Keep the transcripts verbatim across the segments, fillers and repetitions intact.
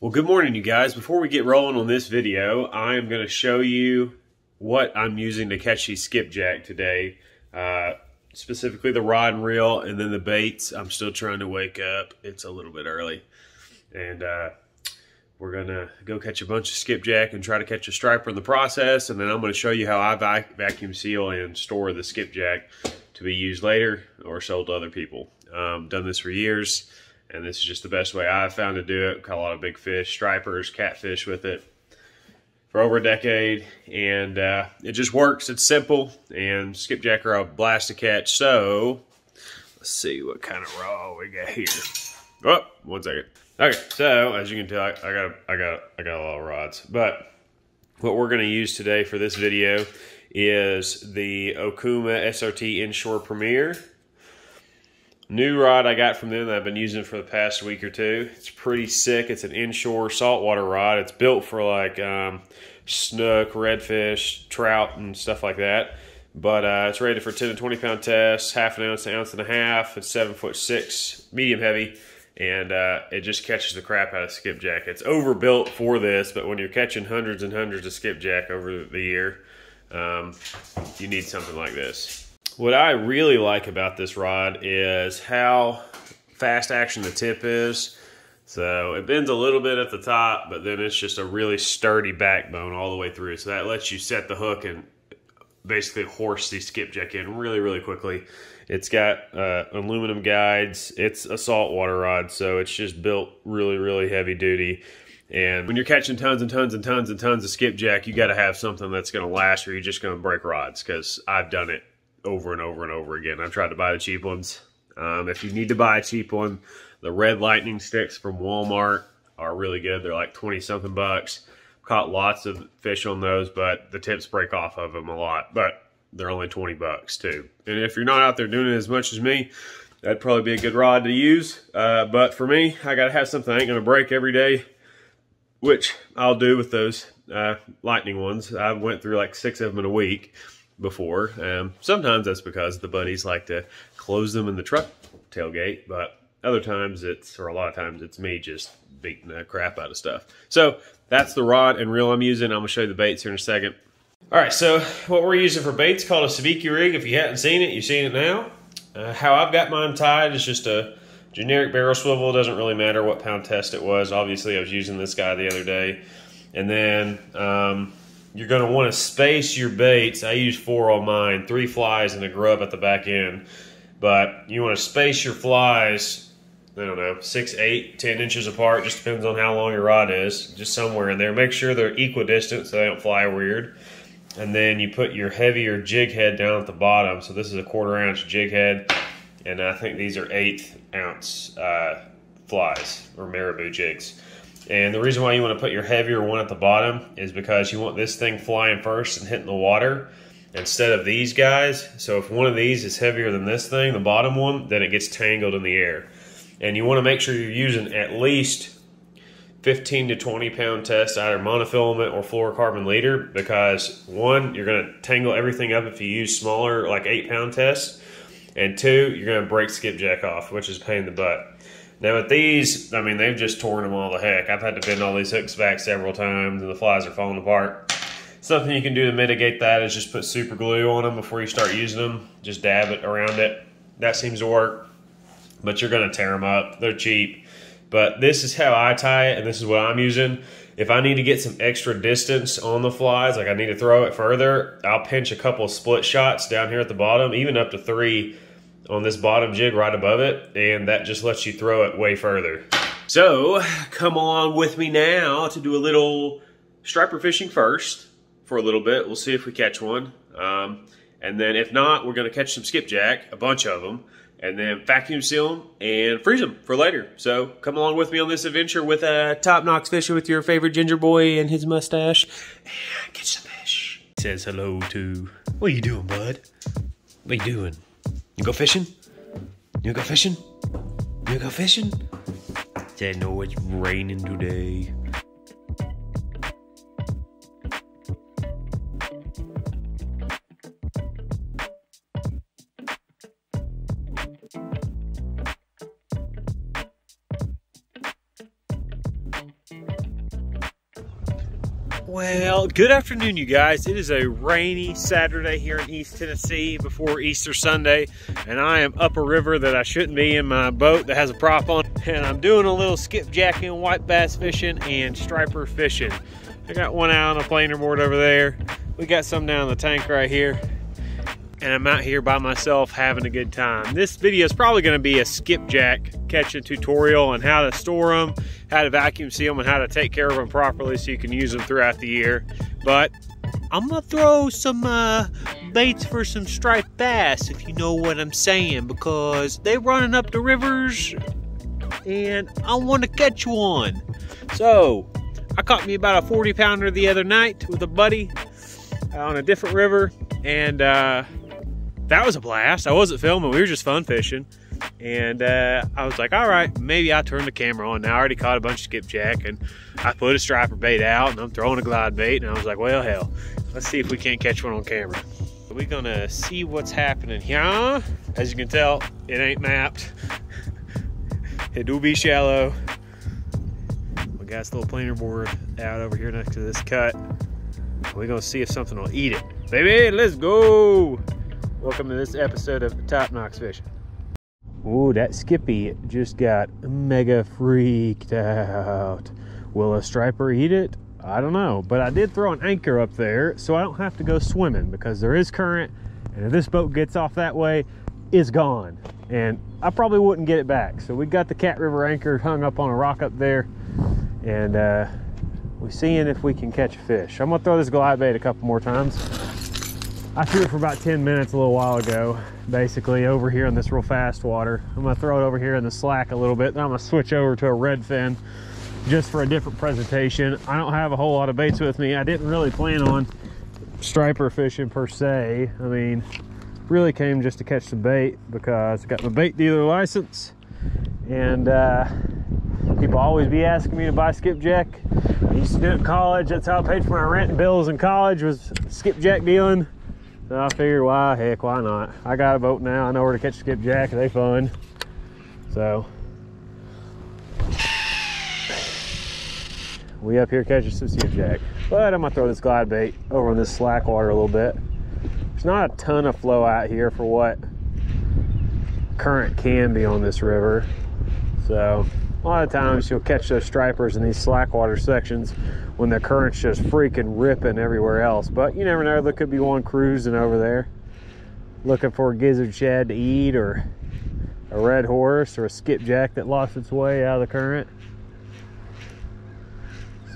Well, good morning, you guys. Before we get rolling on this video, I am going to show you what I'm using to catch these skipjack today. Uh, specifically the rod and reel, and then the baits. I'm still trying to wake up. It's a little bit early. And uh, we're going to go catch a bunch of skipjack and try to catch a striper in the process. And then I'm going to show you how I vac vacuum seal and store the skipjack to be used later or sold to other people. Um, done this for years. And this is just the best way I've found to do it. Caught a lot of big fish, stripers, catfish with it for over a decade. And uh, it just works. It's simple. And skipjack are a blast to catch. So let's see what kind of raw we got here. Oh, one second. Okay, so as you can tell, I, I got I got I got a lot of rods. But what we're going to use today for this video is the Okuma S R T Inshore Premier. New rod I got from them that I've been using for the past week or two. It's pretty sick. It's an inshore saltwater rod. It's built for like um, snook, redfish, trout, and stuff like that. But uh, it's rated for ten to twenty pound tests, half an ounce to an ounce and a half. It's seven foot six, medium heavy, and uh, it just catches the crap out of skipjack. It's overbuilt for this, but when you're catching hundreds and hundreds of skipjack over the year, um, you need something like this. What I really like about this rod is how fast action the tip is. So it bends a little bit at the top, but then it's just a really sturdy backbone all the way through. So that lets you set the hook and basically horse the skipjack in really, really quickly. It's got uh, aluminum guides. It's a saltwater rod, so it's just built really, really heavy duty. And when you're catching tons and tons and tons and tons of skipjack, you got to have something that's going to last, or you're just going to break rods, because I've done it over and over and over again. I've tried to buy the cheap ones. Um, if you need to buy a cheap one, the red lightning sticks from Walmart are really good. They're like twenty something bucks. Caught lots of fish on those, but the tips break off of them a lot, but they're only twenty bucks too. And if you're not out there doing it as much as me, that'd probably be a good rod to use. Uh, but for me, I gotta have something I ain't gonna break every day, which I'll do with those uh, lightning ones. I went through like six of them in a week before. Um, sometimes that's because the buddies like to close them in the truck tailgate, but other times it's, or a lot of times it's me just beating the crap out of stuff. So that's the rod and reel I'm using. I'm gonna show you the baits here in a second. All right, so what we're using for baits called a sabiki rig. If you hadn't seen it, you've seen it now. Uh, how I've got mine tied is just a generic barrel swivel. It doesn't really matter what pound test it was. Obviously I was using this guy the other day. And then, um, you're going to want to space your baits. I use four on mine, three flies and a grub at the back end. But you want to space your flies, I don't know, six, eight, ten inches apart. Just depends on how long your rod is. Just somewhere in there. Make sure they're equidistant so they don't fly weird. And then you put your heavier jig head down at the bottom. So this is a quarter ounce jig head. And I think these are eighth ounce uh, flies or marabou jigs. And the reason why you want to put your heavier one at the bottom is because you want this thing flying first and hitting the water instead of these guys. So if one of these is heavier than this thing, the bottom one, then it gets tangled in the air. And you want to make sure you're using at least fifteen to twenty pound test, either monofilament or fluorocarbon leader, because one, you're going to tangle everything up if you use smaller, like eight pound tests. And two, you're going to break skipjack off, which is a pain in the butt. Now with these, I mean, they've just torn them all to heck. I've had to bend all these hooks back several times and the flies are falling apart. Something you can do to mitigate that is just put super glue on them before you start using them. Just dab it around it. That seems to work, but you're gonna tear them up. They're cheap. But this is how I tie it and this is what I'm using. If I need to get some extra distance on the flies, like I need to throw it further, I'll pinch a couple of split shots down here at the bottom, even up to three on this bottom jig right above it, and that just lets you throw it way further. So come along with me now to do a little striper fishing first for a little bit. We'll see if we catch one. Um, and then if not, we're gonna catch some skipjack, a bunch of them, and then vacuum seal them and freeze them for later. So come along with me on this adventure with a uh, Top Knox Fishing with your favorite ginger boy and his mustache. And catch some fish. Says hello to, what are you doing, bud? What are you doing? You go fishing? You go fishing? You go fishing? I know it's raining today. Well, good afternoon, you guys. It is a rainy Saturday here in East Tennessee before Easter Sunday, and I am up a river that I shouldn't be in my boat that has a prop on, and I'm doing a little skipjacking, white bass fishing, and striper fishing. I got one out on a planer board over there. We got some down in the tank right here, and I'm out here by myself having a good time. This video is probably gonna be a skipjack catching tutorial on how to store them, how to vacuum seal them, and how to take care of them properly so you can use them throughout the year. But I'm gonna throw some uh, baits for some striped bass, if you know what I'm saying, because they're running up the rivers and I wanna catch one. So I caught me about a forty pounder the other night with a buddy uh, on a different river, and uh, that was a blast. I wasn't filming, we were just fun fishing. And uh, I was like, all right, maybe I'll turn the camera on. Now I already caught a bunch of skipjack, and I put a striper bait out, and I'm throwing a glide bait, and I was like, well, hell, let's see if we can't catch one on camera. We're gonna see what's happening here. As you can tell, it ain't mapped. It do be shallow. We got this little planer board out over here next to this cut. We're gonna see if something will eat it. Baby, let's go. Welcome to this episode of Top Knox Fishing. Ooh, that Skippy just got mega freaked out. Will a striper eat it? I don't know, but I did throw an anchor up there so I don't have to go swimming, because there is current, and if this boat gets off that way, it's gone. And I probably wouldn't get it back. So we got the Cat River anchor hung up on a rock up there, and uh, we're seeing if we can catch a fish. I'm gonna throw this glide bait a couple more times. I threw it for about ten minutes a little while ago, basically over here in this real fast water. I'm gonna throw it over here in the slack a little bit, then I'm gonna switch over to a redfin just for a different presentation. I don't have a whole lot of baits with me. I didn't really plan on striper fishing per se. I mean, really came just to catch some bait, because I got my bait dealer license, and uh, people always be asking me to buy skipjack. I used to do it in college. That's how I paid for my rent and bills in college, was skipjack dealing. So I figured, why heck, why not? I got a boat now. I know where to catch skipjack. They fun. So we up here catching some skipjack. But I'm gonna throw this glide bait over in this slack water a little bit. There's not a ton of flow out here for what current can be on this river. So a lot of times you'll catch those stripers in these slack water sections when the current's just freaking ripping everywhere else. But you never know, there could be one cruising over there looking for a gizzard shad to eat, or a red horse, or a skipjack that lost its way out of the current.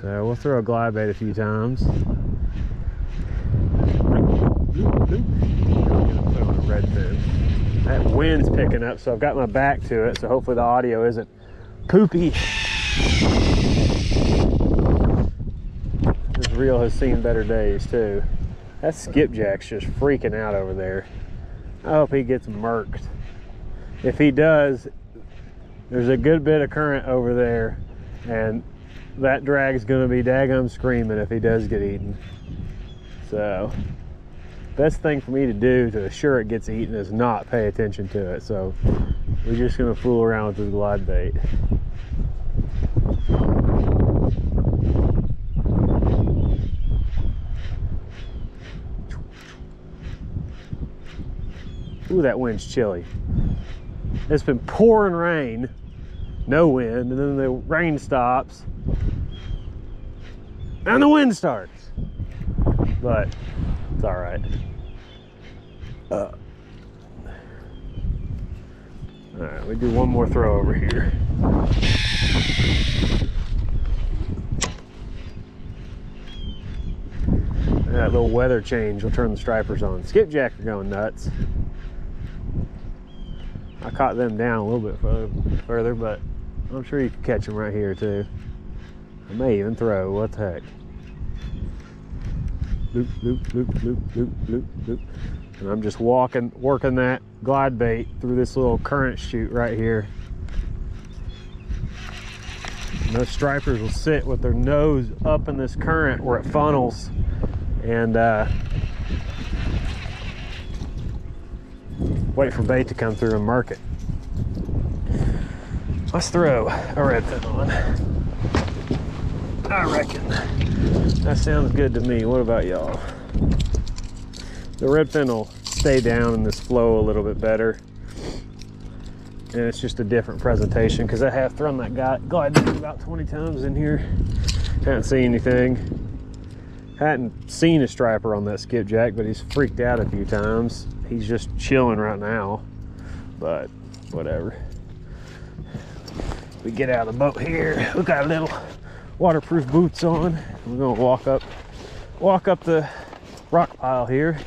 So we'll throw a glide bait a few times. That wind's picking up, so I've got my back to it, so hopefully the audio isn't poopy. This reel has seen better days too. That skipjack's just freaking out over there. I hope he gets murked. If he does, there's a good bit of current over there, and that drag's gonna be daggum screaming if he does get eaten. So best thing for me to do to assure it gets eaten is not pay attention to it. So we're just gonna fool around with this glide bait. Ooh, that wind's chilly. It's been pouring rain, no wind, and then the rain stops and the wind starts. But it's all right. Uh, all right, we do one more throw over here. And that little weather change will turn the stripers on. Skipjack are going nuts. I caught them down a little bit further, further, but I'm sure you can catch them right here too. I may even throw, what the heck. Loop, loop, loop, loop, loop, loop, loop. And I'm just walking, working that glide bait through this little current chute right here. And those stripers will sit with their nose up in this current where it funnels, and uh, wait for bait to come through and murk it. Let's throw a redfin on. I reckon. That sounds good to me. What about y'all? The redfin will stay down in this flow a little bit better. And it's just a different presentation because I have thrown that guy glide about twenty times in here. Haven't seen anything. Hadn't seen a striper on that skipjack, but he's freaked out a few times. He's just chilling right now, but whatever. We get out of the boat here. We got little waterproof boots on. We're gonna walk up, walk up the rock pile here.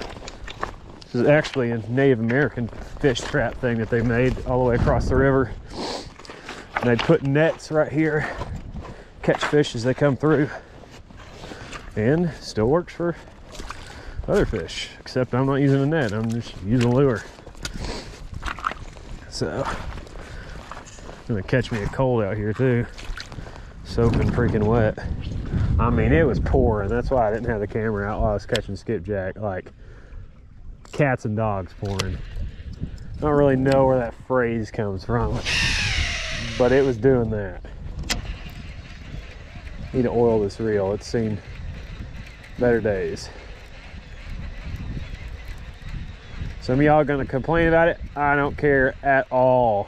This is actually a Native American fish trap thing that they made all the way across the river. And they put nets right here, catch fish as they come through. And still works for other fish, except I'm not using a net, I'm just using a lure. So, it's gonna catch me a cold out here too. Soaking freaking wet. I mean, it was pouring, that's why I didn't have the camera out while I was catching skipjack, like cats and dogs pouring. I don't really know where that phrase comes from, but it was doing that. Need to oil this reel, it's seen better days. Some of y'all are gonna complain about it. I don't care at all.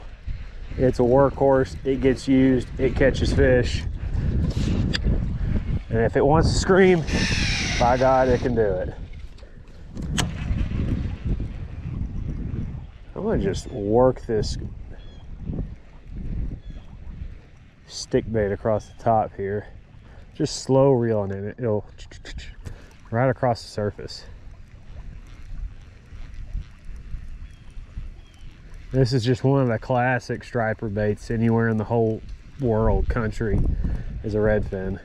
It's a workhorse, it gets used, it catches fish. And if it wants to scream, by God, it can do it. I'm gonna just work this stick bait across the top here. Just slow reeling in it, it'll right across the surface. This is just one of the classic striper baits anywhere in the whole world, country, is a redfin.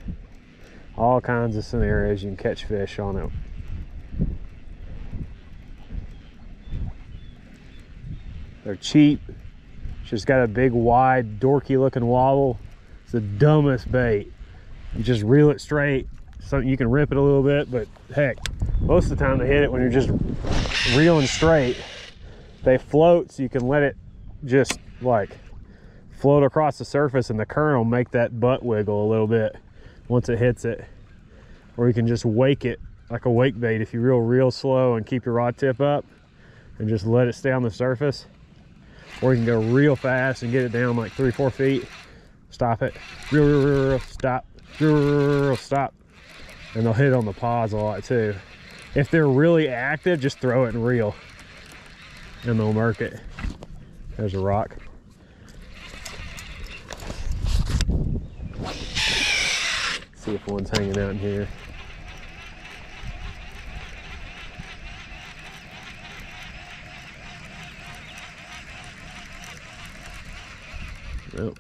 All kinds of scenarios you can catch fish on it. They're cheap. Just got a big, wide, dorky looking wobble. It's the dumbest bait. You just reel it straight. Something you can rip it a little bit, but heck, most of the time they hit it when you're just reeling straight. They float, so you can let it just like float across the surface and the current will make that butt wiggle a little bit once it hits it. Or you can just wake it like a wake bait if you reel real slow and keep your rod tip up and just let it stay on the surface. Or you can go real fast and get it down like three, four feet. Stop it. Reel, reel, reel, reel, stop. Reel, reel, reel, stop. And they'll hit on the paws a lot too. If they're really active, just throw it and reel. And they'll mark it. There's a rock. Let's see if one's hanging out in here. Nope.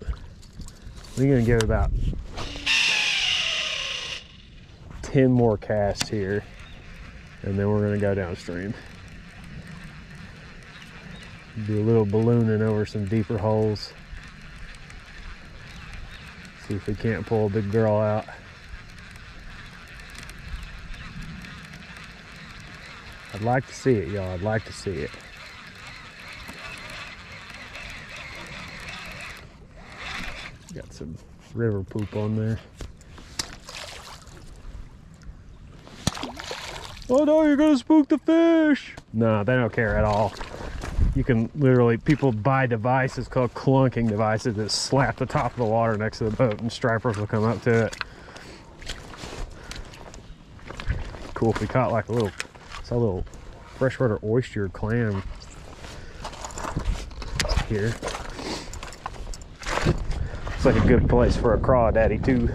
We're gonna give it about ten more casts here, and then we're gonna go downstream. Do a little ballooning over some deeper holes. See if we can't pull a big girl out. I'd like to see it, y'all. I'd like to see it. Got some river poop on there. Oh no, you're gonna spook the fish! No, they don't care at all. You can literally, people buy devices called clunking devices that slap the top of the water next to the boat and stripers will come up to it. Cool if we caught like a little, saw a little freshwater oyster clam here. Like a good place for a crawdaddy too,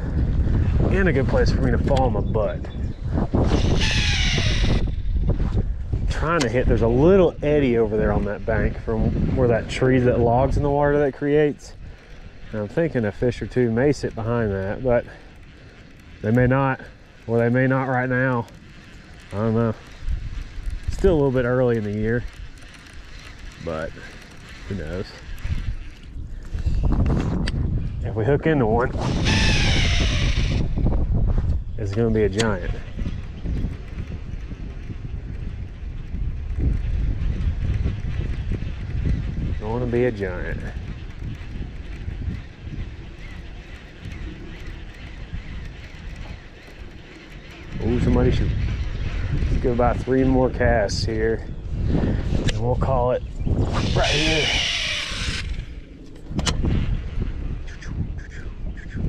and a good place for me to fall on my butt. I'm trying to hit, there's a little eddy over there on that bank from where that tree that logs in the water that creates, and I'm thinking a fish or two may sit behind that, but they may not, or they may not right now. I don't know, it's still a little bit early in the year, but who knows. If we hook into one, it's going to be a giant. Going to be a giant. Ooh, somebody shoot. Let's give about three more casts here, and we'll call it right here.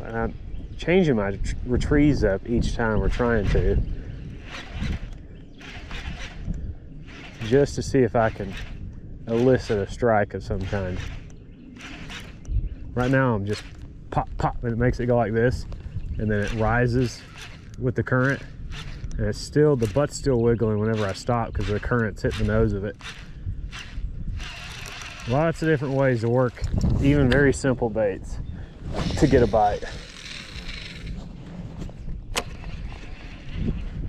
And I'm changing my retrieves up each time we're trying to, just to see if I can elicit a strike of some kind. Right now I'm just pop, pop, and it makes it go like this, and then it rises with the current, and it's still, the butt's still wiggling whenever I stop because the current's hit the nose of it. Lots of different ways to work even very simple baits to get a bite.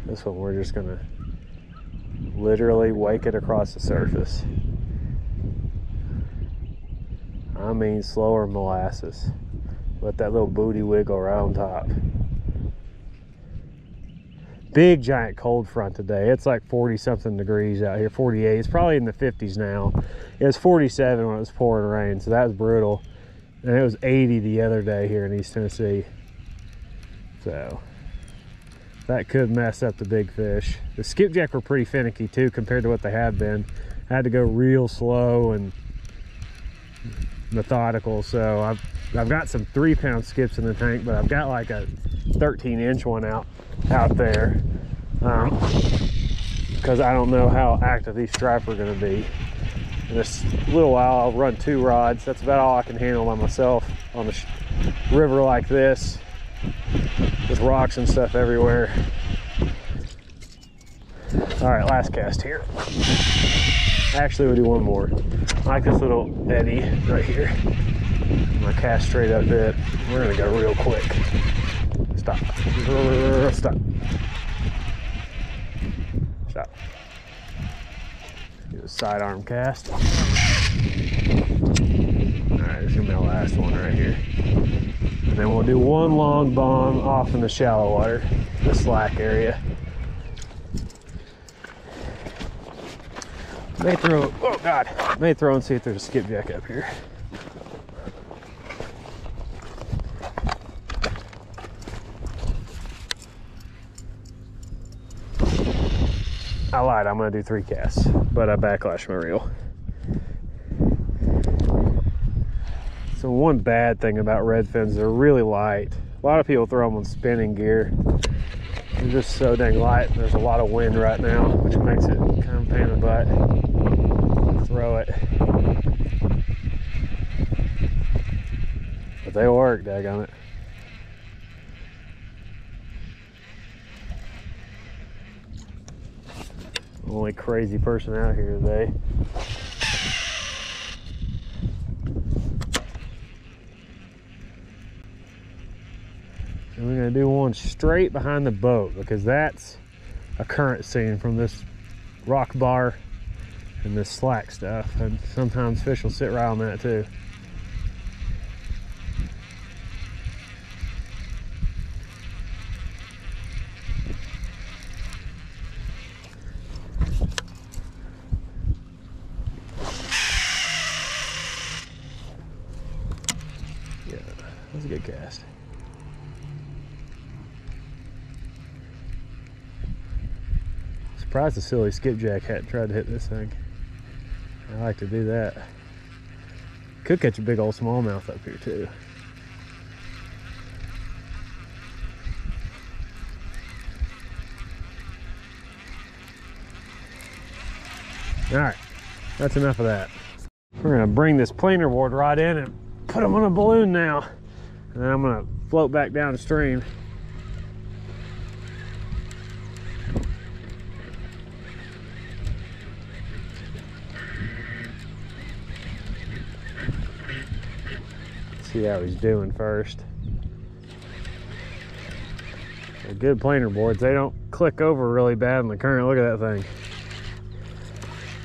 This one we're just gonna literally wake it across the surface. I mean, slower molasses. Let that little booty wiggle around top. Big giant cold front today. It's like forty something degrees out here, forty-eight. It's probably in the fifties now. It was forty-seven when it was pouring rain, so that was brutal. And it was eighty the other day here in East Tennessee. So that could mess up the big fish. The skipjack were pretty finicky too compared to what they have been. I had to go real slow and methodical, so I've, I've got some three pound skips in the tank, but I've got like a thirteen inch one out out there um, because I don't know how active these stripe are going to be. In a little while I'll run two rods. That's about all I can handle by myself on the river like this with rocks and stuff everywhere. All right, last cast here. Actually, we'll do one more. I like this little eddy right here. I'm gonna cast straight up it. We're gonna go real quick. Stop. Stop. Stop. Do a sidearm cast. All right, this is gonna be our last one right here. And then we'll do one long bomb off in the shallow water, the slack area. May throw, oh God, may throw and see if there's a skipjack up here. I lied, I'm gonna do three casts, but I backlashed my reel. So one bad thing about redfins, they're really light. A lot of people throw them on spinning gear. They're just so dang light. There's a lot of wind right now, which makes it kind of pain in the butt. Throw it, but they work, daggone it. Only crazy person out here today. And we're gonna do one straight behind the boat because that's a current scene from this rock bar and this slack stuff, and sometimes fish will sit right on that too. Yeah, that's a good cast. Surprised the silly skipjack hadn't tried to hit this thing. I like to do that. Could catch a big old smallmouth up here too. All right, that's enough of that. We're gonna bring this planer board rod in and put them on a balloon now. And then I'm gonna float back downstream. See how he's doing first. They're good planer boards. They don't click over really bad in the current. Look at that thing.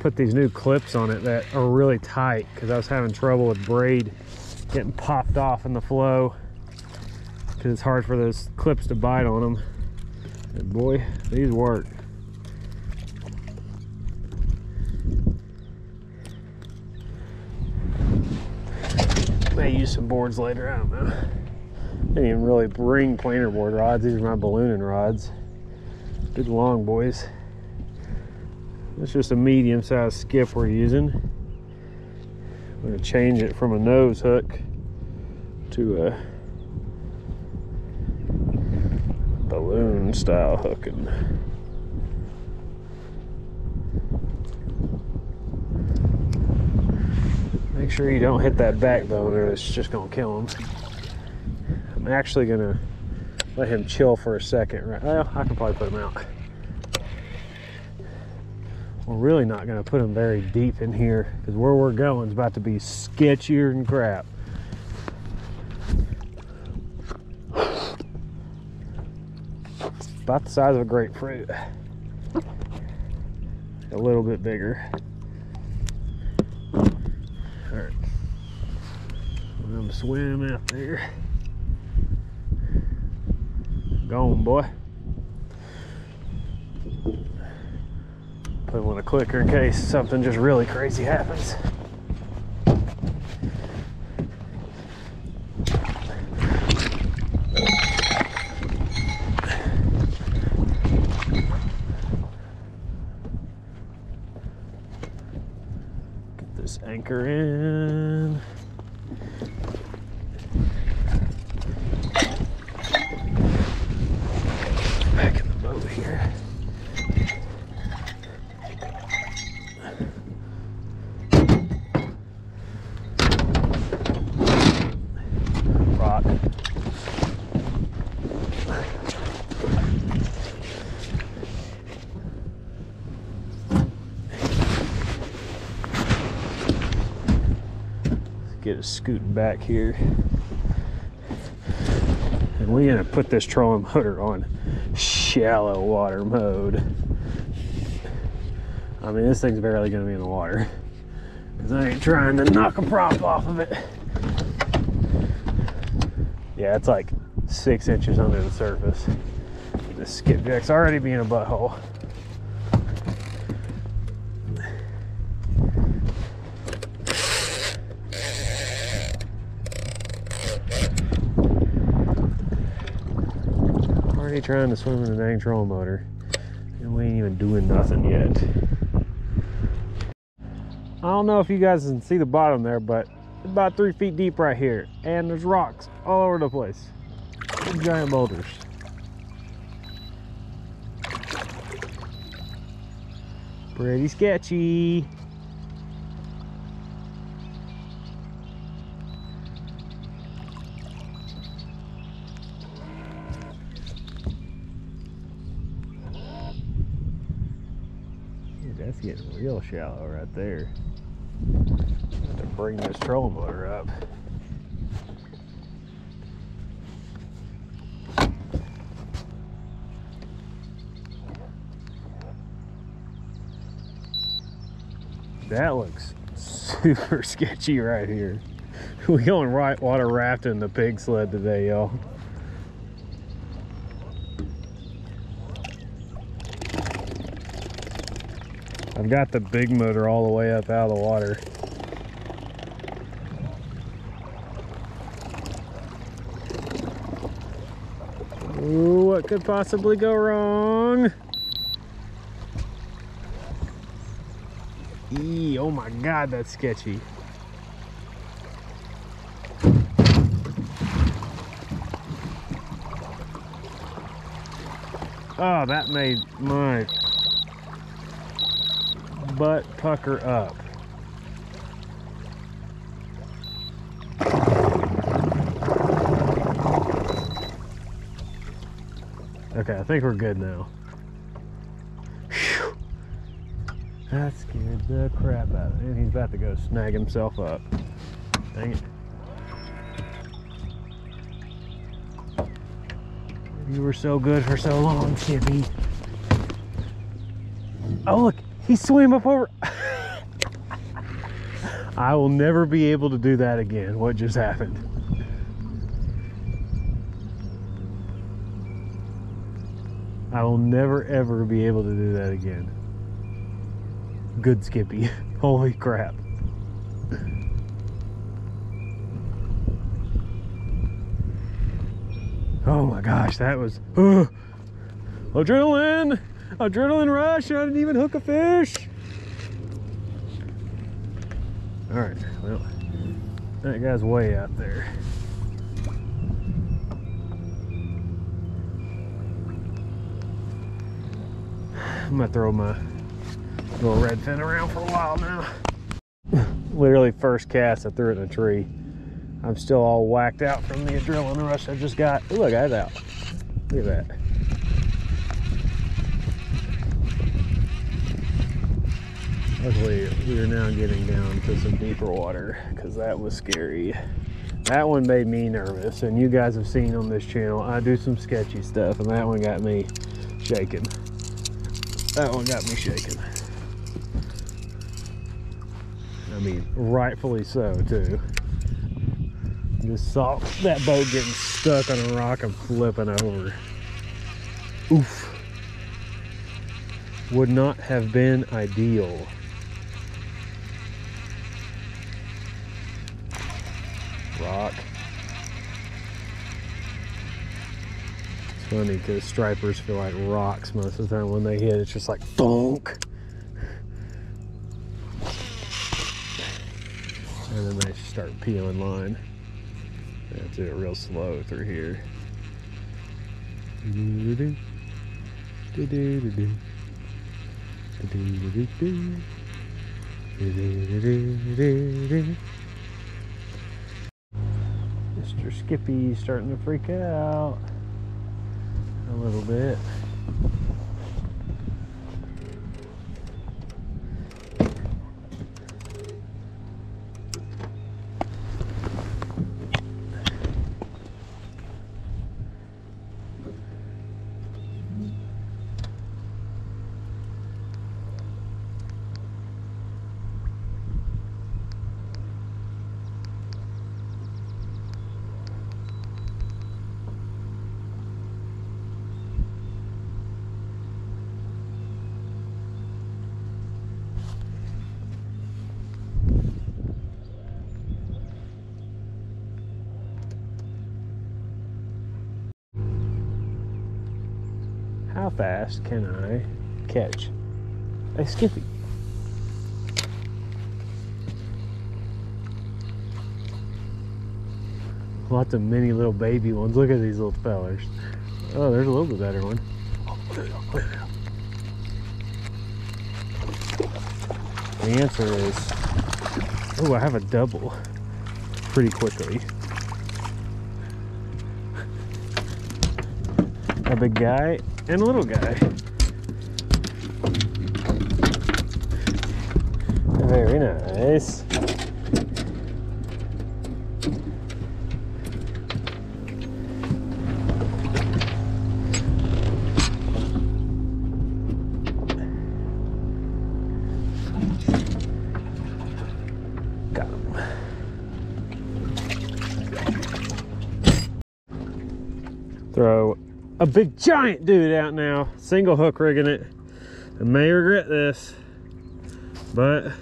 Put these new clips on it that are really tight because I was having trouble with braid getting popped off in the flow because it's hard for those clips to bite on them. And boy, these work. May use some boards later, I don't know. I didn't even really bring planer board rods. These are my ballooning rods. Big long, boys. That's just a medium-sized skiff we're using. I'm gonna change it from a nose hook to a balloon style hooking. Make sure you don't hit that backbone or it's just gonna kill him. I'm actually gonna let him chill for a second. Right? Well, I can probably put him out. We're really not gonna put him very deep in here because where we're going is about to be sketchier than crap. About the size of a grapefruit. A little bit bigger. All right, let him swim out there. Gone, boy. Put him on a clicker in case something just really crazy happens. Get this anchor in. Get it scooting back here, and we're gonna put this trolling motor on shallow water mode. I mean, this thing's barely gonna be in the water because I ain't trying to knock a prop off of it. Yeah, it's like six inches under the surface. This skipjack's already being a butthole. Trying to swim in the dang trolling motor and we ain't even doing nothing yet. I don't know if you guys can see the bottom there, but it's about three feet deep right here, and there's rocks all over the place. Big giant boulders. Pretty sketchy. That's getting real shallow right there. I have to bring this trolling motor up. That looks super sketchy right here. We're going right water rafting the pig sled today, y'all. I've got the big motor all the way up out of the water. Ooh, what could possibly go wrong? Eee, oh my God, that's sketchy. Oh, that made my butt pucker up. Okay, I think we're good now. Whew. That scared the crap out of him. He's about to go snag himself up. Dang it. You were so good for so long, Skippy. Oh, look. He swam up over. I will never be able to do that again. What just happened? I will never ever be able to do that again. Good Skippy. Holy crap. Oh my gosh, that was. Uh, Adrenaline! Adrenaline rush! I didn't even hook a fish! Alright, well, that guy's way out there. I'm gonna throw my little red fin around for a while now. Literally first cast I threw it in a tree. I'm still all whacked out from the adrenaline rush I just got. Ooh, look, that's out. Look at that. Luckily, we are now getting down to some deeper water because that was scary. That one made me nervous, and you guys have seen on this channel, I do some sketchy stuff, and that one got me shaking. That one got me shaking. I mean, rightfully so, too. Just saw that boat getting stuck on a rock and flipping over. Oof. Would not have been ideal. Rock. It's funny because stripers feel like rocks most of the time. When they hit, it's just like thunk. And then they start peeling line. I have to do it real slow through here. Do-do-do-do. Do-do-do-do. Do-do-do-do. Do-do-do-do-do. Mister Skippy's starting to freak out a little bit. How fast can I catch a skippy? Lots of mini little baby ones. Look at these little fellers. Oh, there's a little bit better one. The answer is, oh, I have a double pretty quickly. A big guy and a little guy. Very nice. Got him. Throw a big giant dude out now, single hook rigging it. I may regret this, but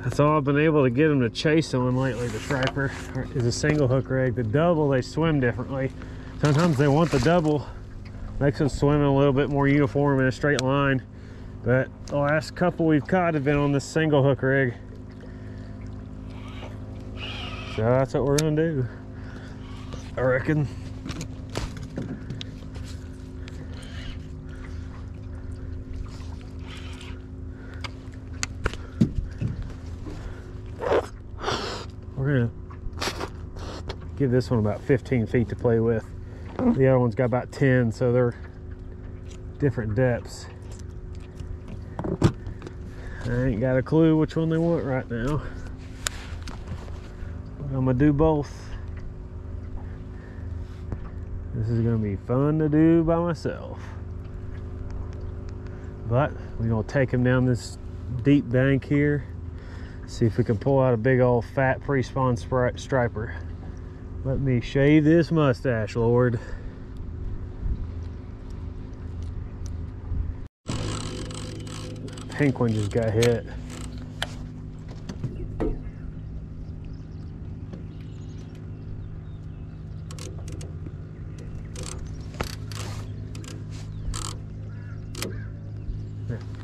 that's all I've been able to get them to chase on lately. The striper is a single hook rig. The double, they swim differently. Sometimes they want the double, makes them swim in a little bit more uniform in a straight line. But the last couple we've caught have been on this single hook rig. So that's what we're gonna do, I reckon. We're gonna give this one about fifteen feet to play with. The other one's got about ten, so they're different depths. I ain't got a clue which one they want right now. I'm gonna do both. This is gonna be fun to do by myself. But we're gonna take him down this deep bank here. See if we can pull out a big old fat pre-spawn striper. Let me shave this mustache, Lord. Pink one just got hit.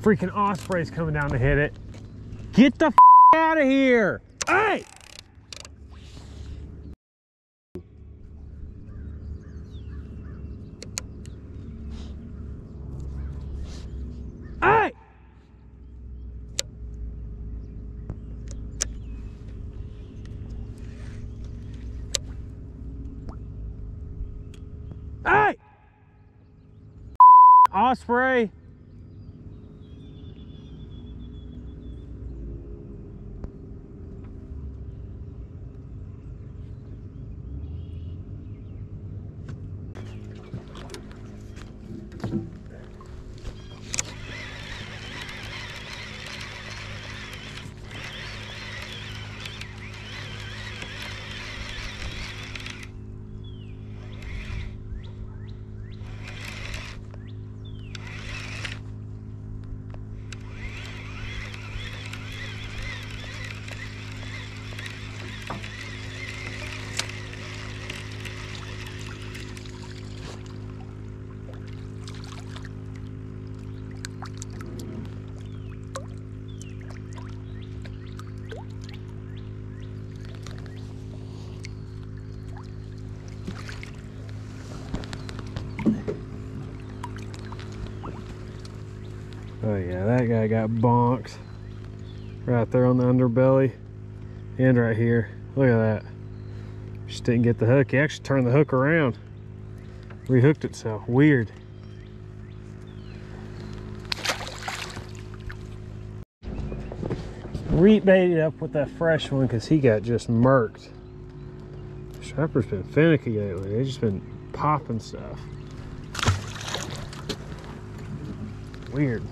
freaking osprey's coming down to hit it. Get the f out of here. Hey! Hey! Hey! Osprey. Oh yeah, that guy got bonks right there on the underbelly and right here. Look at that. Just didn't get the hook. He actually turned the hook around. Rehooked itself. Weird. Rebaited up with that fresh one because he got just murked. Striper's been finicky lately. They've just been popping stuff. Weird.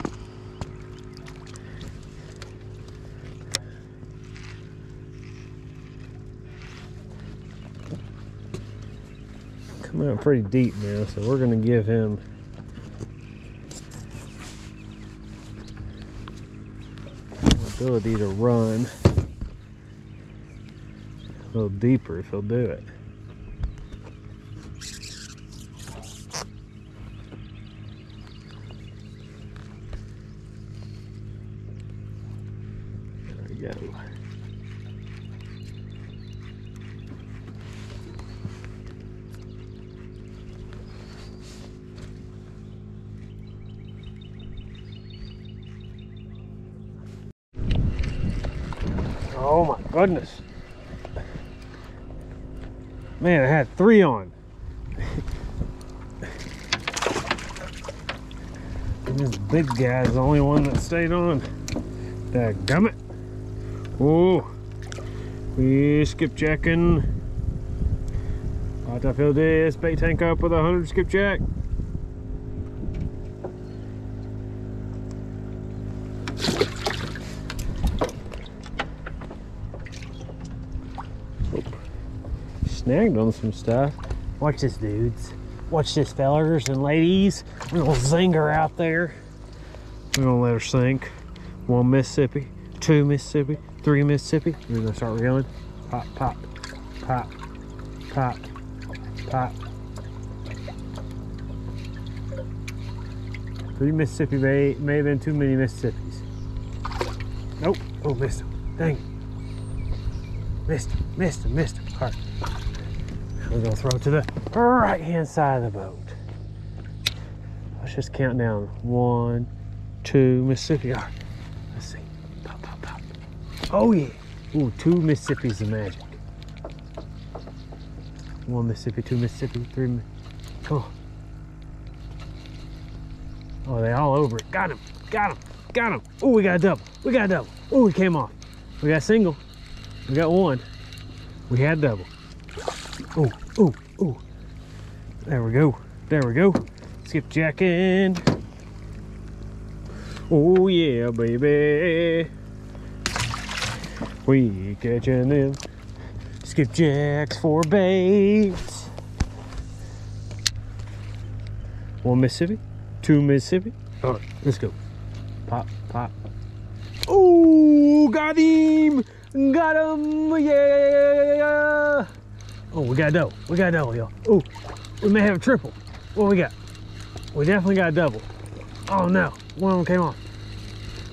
Coming out pretty deep now, so we're gonna give him the ability to run a little deeper if he'll do it. There we go. Oh my goodness. Man, I had three on. And this big guy is the only one that stayed on. Dadgummit. Oh, we're skipjacking. Ought to fill this bait tank up with a hundred skipjack. Snagged on some stuff. Watch this, dudes. Watch this, fellas and ladies. We're gonna zing her out there. We're gonna let her sink. One Mississippi, two Mississippi, three Mississippi. We're gonna start reeling. Pop, pop, pop, pop, pop. Three Mississippi may, may have been too many Mississippis. Nope. Oh, missed him. Dang it. Missed him, missed him, missed him. All right. We're gonna throw it to the right-hand side of the boat. Let's just count down. One, two Mississippi. All right. Let's see. Oh yeah. Ooh, two Mississippi's the magic. One Mississippi, two Mississippi, three mi Come on. Oh, they all over it. Got him. Got him. Got him. Oh, we got a double. We got a double. Oh, we came off. We got a single. We got one. We had a double. Oh, oh, oh. There we go. There we go. Skipjacking. Oh yeah, baby. We catching them skipjacks for bait. One Mississippi, two Mississippi. All right, let's go. Pop, pop. Oh, got him! Got him! Yeah! Oh, we got a double. We got a double, y'all. Oh, we may have a triple. What we got? We definitely got a double. Oh no, one of them came off.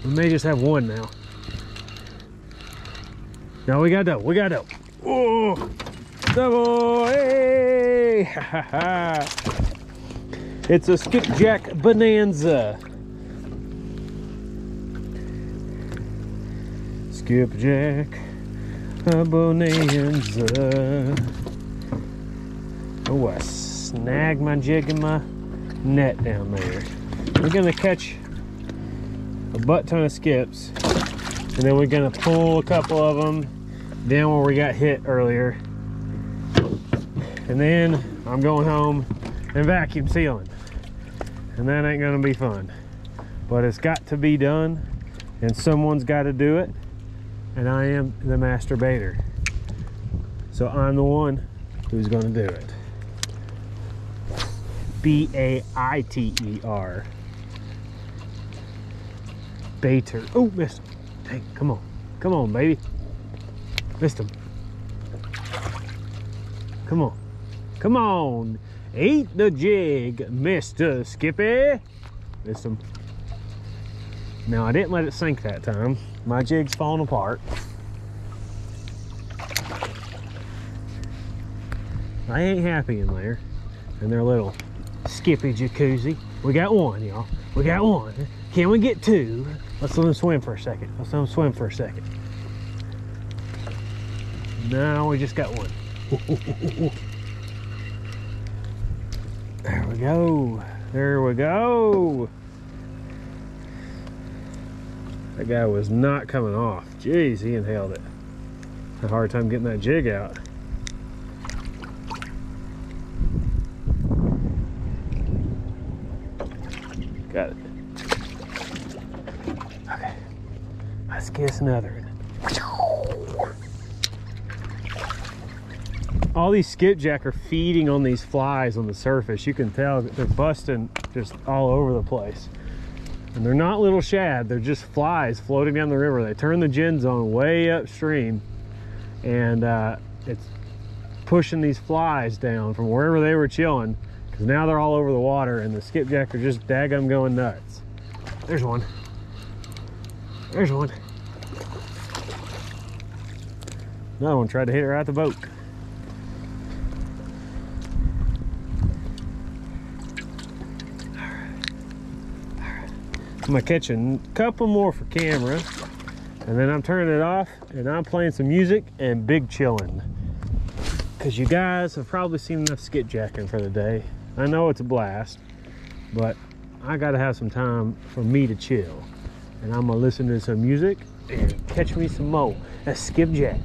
We may just have one now. No, we got dope. We got dope. Oh, double! Hey! Ha ha! It's a skipjack bonanza. Skipjack a bonanza. Oh, I snagged my jig and my net down there. We're gonna catch a butt ton of skips, and then we're gonna pull a couple of them down where we got hit earlier. And then I'm going home and vacuum sealing. And that ain't gonna be fun, but it's got to be done, and someone's got to do it, and I am the master baiter, so I'm the one who's gonna do it. B A I T E R, baiter. Oh, missed him. Dang, come on, come on, baby. Missed him. Come on, come on. Eat the jig, Mister Skippy. Missed him. Now, I didn't let it sink that time. My jig's falling apart. I ain't happy in there. And their little Skippy jacuzzi. We got one, y'all. We got one. Can we get two? Let's let them swim for a second. Let's let them swim for a second. No, we just got one. There we go. There we go. That guy was not coming off. Jeez, he inhaled it. Had a hard time getting that jig out. Got it. Okay. Let's guess another. All these skipjack are feeding on these flies on the surface. You can tell that they're busting just all over the place. And they're not little shad, they're just flies floating down the river. They turn the gin zone way upstream, and uh, it's pushing these flies down from wherever they were chilling, because now they're all over the water, and the skipjack are just daggum going nuts. There's one. There's one. Another one tried to hit her out the boat. I'm gonna catch a couple more for camera, and then I'm turning it off, and I'm playing some music and big chilling, because you guys have probably seen enough skipjacking for the day. I know it's a blast, but I gotta have some time for me to chill, and I'm gonna listen to some music and catch me some more a skipjack.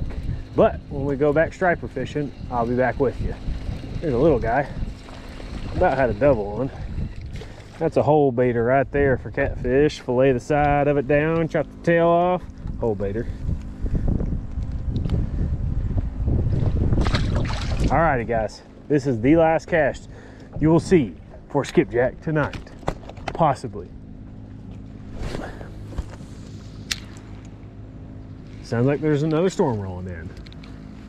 But when we go back striper fishing, I'll be back with you. There's a little guy. About had a double on. That's a whole baiter right there for catfish. Fillet the side of it down, chop the tail off. Whole baiter. Alrighty, guys. This is the last cast you will see for skipjack tonight. Possibly. Sounds like there's another storm rolling in.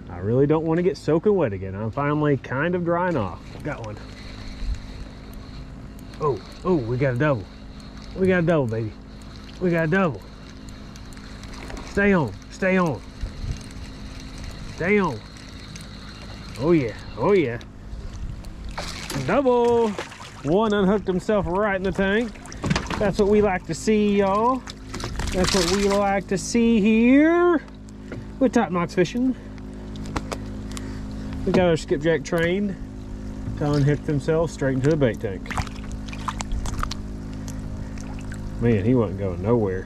I really don't want to get soaking wet again. I'm finally kind of drying off. Got one. Oh, oh, we got a double. We got a double, baby. We got a double. Stay on, stay on. Stay on. Oh yeah, oh yeah. Double. One unhooked himself right in the tank. That's what we like to see, y'all. That's what we like to see here with Top Knox Fishing. We got our skipjack trained to unhook themselves straight into the bait tank. Man, he wasn't going nowhere.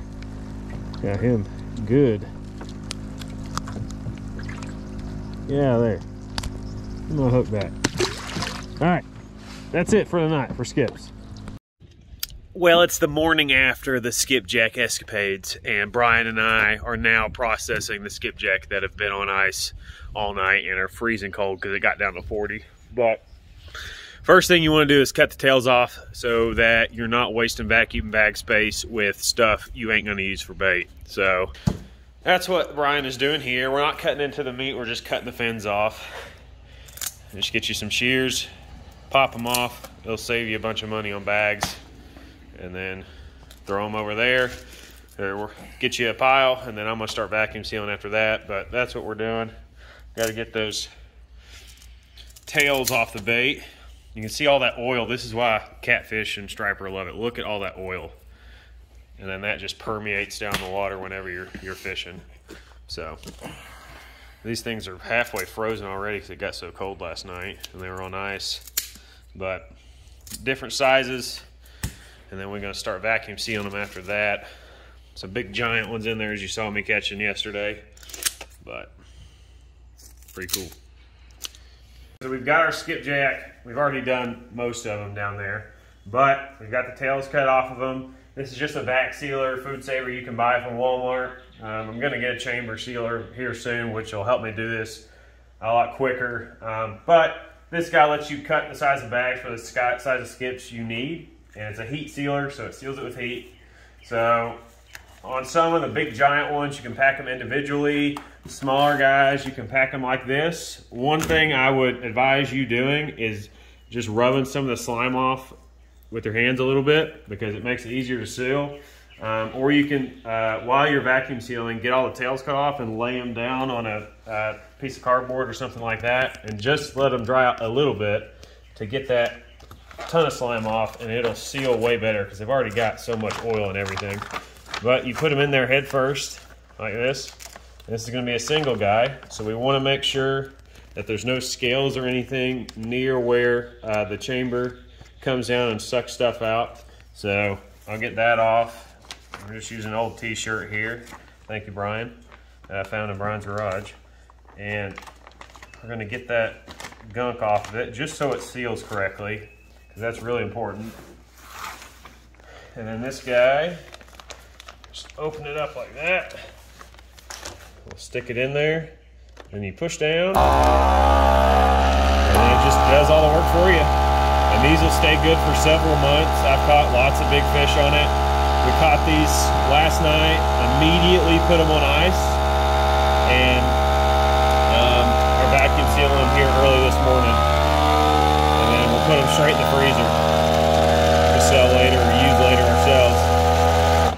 Got him good. Yeah, there. I'm gonna hook that. All right, that's it for the night for skips. Well, it's the morning after the skipjack escapades, and Brian and I are now processing the skipjack that have been on ice all night and are freezing cold because it got down to forty. But first thing you want to do is cut the tails off so that you're not wasting vacuum bag space with stuff you ain't going to use for bait. So that's what Brian is doing here. We're not cutting into the meat. We're just cutting the fins off. Just get you some shears, pop them off. It'll save you a bunch of money on bags. And then throw them over there. or we'll get you a pile, and then I'm gonna start vacuum sealing after that. But that's what we're doing. Got to get those tails off the bait. You can see all that oil. This is why catfish and striper love it. Look at all that oil. And then that just permeates down the water whenever you're, you're fishing. So these things are halfway frozen already because it got so cold last night and they were on ice. But different sizes. And then we're going to start vacuum sealing them after that. Some big giant ones in there, as you saw me catching yesterday. But pretty cool. So we've got our skipjack. We've already done most of them down there. But we've got the tails cut off of them. This is just a vac sealer, food saver you can buy from Walmart. Um, I'm going to get a chamber sealer here soon, which will help me do this a lot quicker. Um, but this guy lets you cut the size of bags for the size of skips you need. And it's a heat sealer, so it seals it with heat. So on some of the big giant ones, you can pack them individually. The smaller guys, you can pack them like this. One thing I would advise you doing is just rubbing some of the slime off with your hands a little bit, because it makes it easier to seal. Um, or you can, uh, while you're vacuum sealing, get all the tails cut off and lay them down on a, a piece of cardboard or something like that, and just let them dry out a little bit to get that ton of slime off, and it'll seal way better because they've already got so much oil and everything. But you put them in there head first, like this. This is gonna be a single guy, so we wanna make sure that there's no scales or anything near where uh, the chamber comes down and sucks stuff out. So I'll get that off. I'm just using an old t-shirt here. Thank you, Brian. That I found in Brian's garage. And we're gonna get that gunk off of it just so it seals correctly, because that's really important. And then this guy, just open it up like that. We'll stick it in there, and you push down, and it just does all the work for you. And these will stay good for several months. I've caught lots of big fish on it. We caught these last night, immediately put them on ice, and um, we're vacuum sealing them here early this morning. And then we'll put them straight in the freezer to sell later or use later ourselves.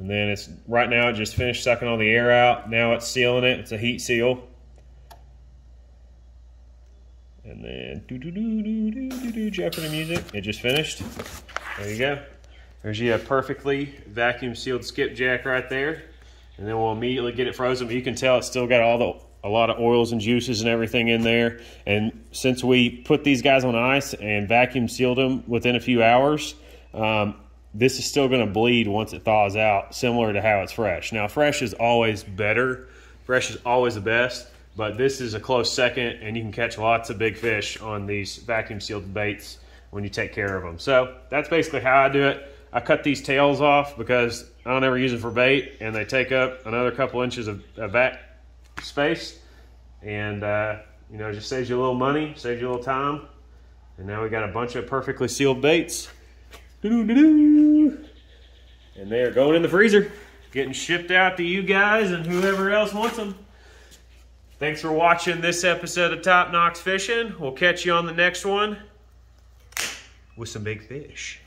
And then it's right now, it just finished sucking all the air out. Now it's sealing it. It's a heat seal. And then do do do do do do do Jeopardy music. It just finished. There you go. There's you a perfectly vacuum sealed skipjack right there. And then we'll immediately get it frozen. But you can tell it's still got all the a lot of oils and juices and everything in there. And since we put these guys on ice and vacuum sealed them within a few hours, um, this is still going to bleed once it thaws out, similar to how it's fresh. Now, fresh is always better. Fresh is always the best. But this is a close second, and you can catch lots of big fish on these vacuum-sealed baits when you take care of them. So that's basically how I do it. I cut these tails off because I don't ever use them for bait, and they take up another couple inches of, of vac space. And, uh, you know, it just saves you a little money, saves you a little time. And now we got a bunch of perfectly sealed baits. Doo-doo-doo-doo. And they are going in the freezer, getting shipped out to you guys and whoever else wants them. Thanks for watching this episode of Top Knox Fishing. We'll catch you on the next one with some big fish.